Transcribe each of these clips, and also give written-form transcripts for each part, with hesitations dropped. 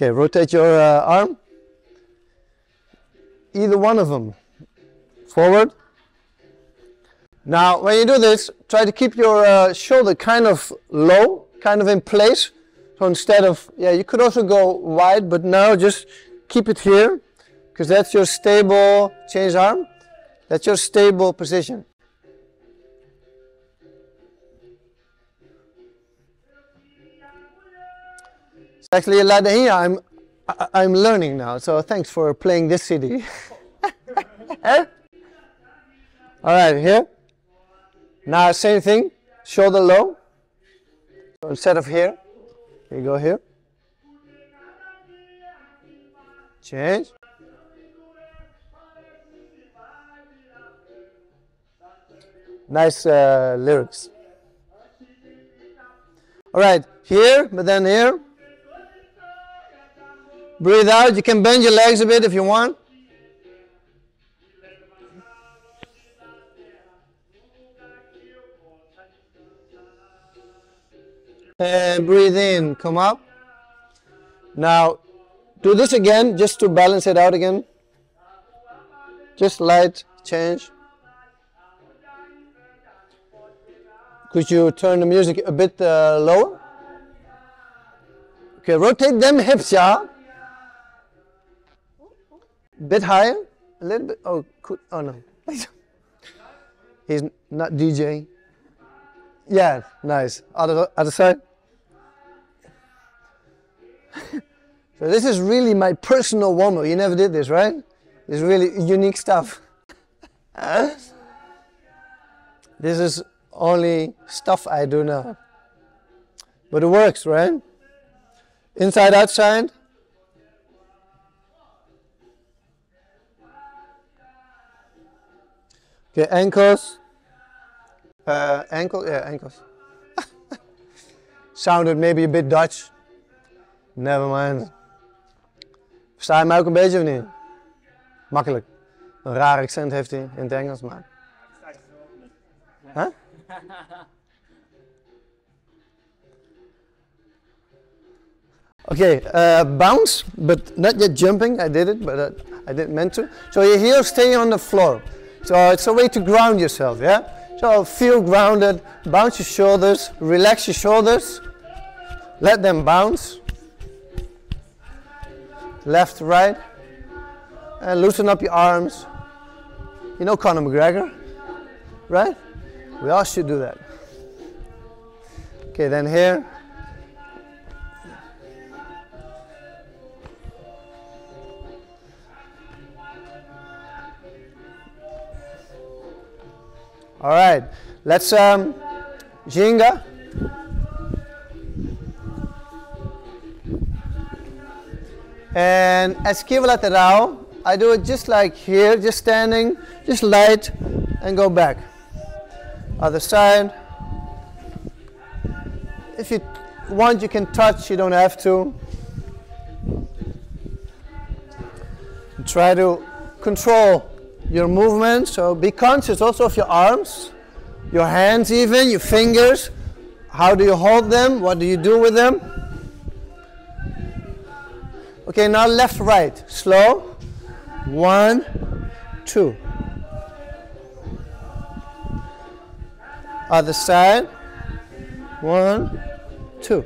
Okay, rotate your arm. Either one of them. Forward. Now, when you do this, try to keep your shoulder kind of low, kind of in place. So instead of, yeah, you could also go wide, but now just keep it here, because that's your stable, change arm, that's your stable position. It's actually a lot of here I'm learning now, so thanks for playing this CD. Eh? Alright, here. Now same thing, shoulder low. So instead of here, you go here. Change. Nice lyrics. All right, here, but then here. Breathe out. You can bend your legs a bit if you want. And breathe in, come up. Now, do this again, just to balance it out again. Just light change. Could you turn the music a bit lower? Okay, rotate them hips, yeah? Bit higher, a little bit, oh, cool. Oh no. He's not DJing. Yeah, nice, other side. So this is really my personal warm-up. You never did this, right? It's really unique stuff. This is only stuff I do now. But it works, right? Inside, outside. Okay, ankles. Ankles. Sounded maybe a bit Dutch. Never mind. Versta je mij ook een beetje of niet? Makkelijk. Een raar accent heeft hij in het Engels, maar... Huh? Okay, bounce, but not yet jumping. I did it, but I didn't meant to. So you're here, stay on the floor. So it's a way to ground yourself, yeah? So feel grounded, bounce your shoulders, relax your shoulders. Let them bounce. Left, right, and loosen up your arms. You know Conor McGregor, right? We all should do that. Okay, then here. All right, let's Ginga. And esquiva lateral, I do it just like here, just standing, just light, and go back. Other side. If you want, you can touch, you don't have to. Try to control your movement, so be conscious also of your arms, your hands even, your fingers. How do you hold them? What do you do with them? Okay, now left, right, slow, 1, 2. Other side, 1, 2.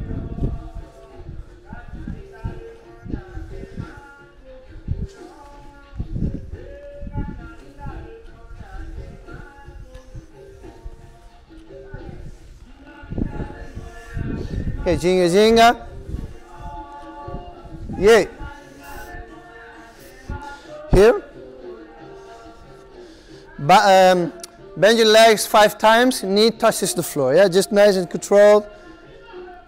Okay, Ginga, Ginga. Yay. Here. Bend your legs 5 times, knee touches the floor. Yeah, just nice and controlled.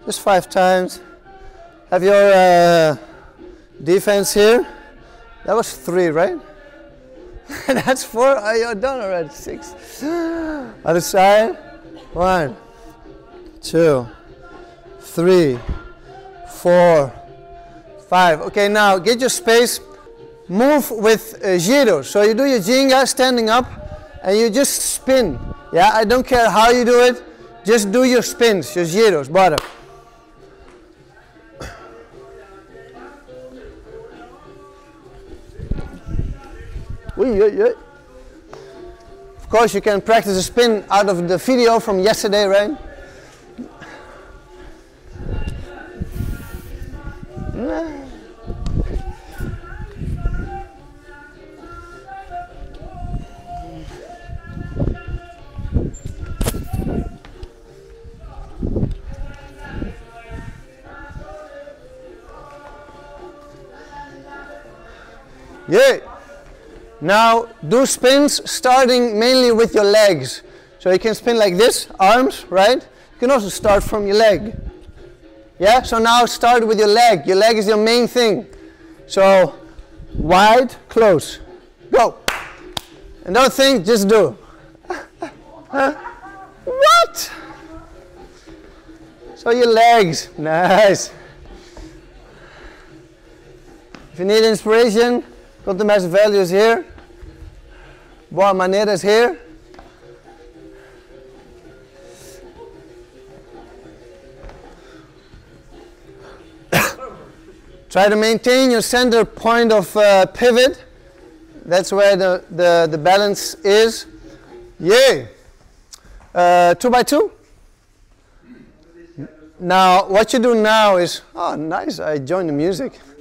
Just 5 times. Have your defense here. That was 3, right? That's 4. Oh, you're done already. 6. Other side. 1, 2, 3, 4, 5. Okay, now get your space, move with giros. So you do your Ginga standing up and you just spin. Yeah, I don't care how you do it, just do your spins, your giros, bottom. Of course, you can practice a spin out of the video from yesterday, right? Yeah. Now do spins starting mainly with your legs. So you can spin like this, arms, right? You can also start from your leg. Yeah, so now start with your leg. Your leg is your main thing. So wide, close, go. And don't think, just do. What? So your legs, nice. If you need inspiration, go to massive values here. Boa Maneras here. Try to maintain your center point of pivot. That's where the balance is. Yay! 2x2. Now, what you do now is, oh, nice, I joined the music.